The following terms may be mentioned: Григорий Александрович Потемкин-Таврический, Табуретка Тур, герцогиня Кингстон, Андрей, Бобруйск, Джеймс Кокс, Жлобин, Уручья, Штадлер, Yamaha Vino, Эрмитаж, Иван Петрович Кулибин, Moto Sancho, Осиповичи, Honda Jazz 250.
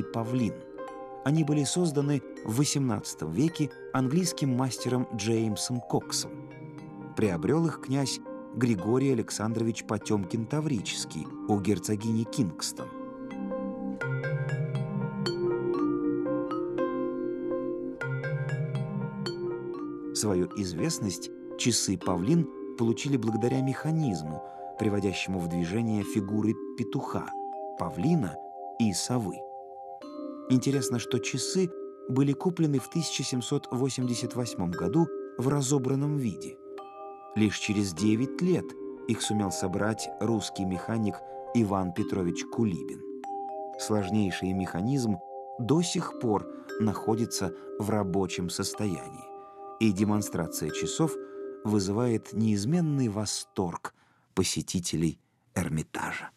и павлин. Они были созданы в XVIII веке английским мастером Джеймсом Коксом. Приобрел их князь Григорий Александрович Потемкин-Таврический у герцогини Кингстон. Свою известность часы павлин получили благодаря механизму, приводящему в движение фигуры петуха, павлина и совы. Интересно, что часы были куплены в 1788 году в разобранном виде. Лишь через 9 лет их сумел собрать русский механик Иван Петрович Кулибин. Сложнейший механизм до сих пор находится в рабочем состоянии, и демонстрация часов вызывает неизменный восторг посетителей Эрмитажа.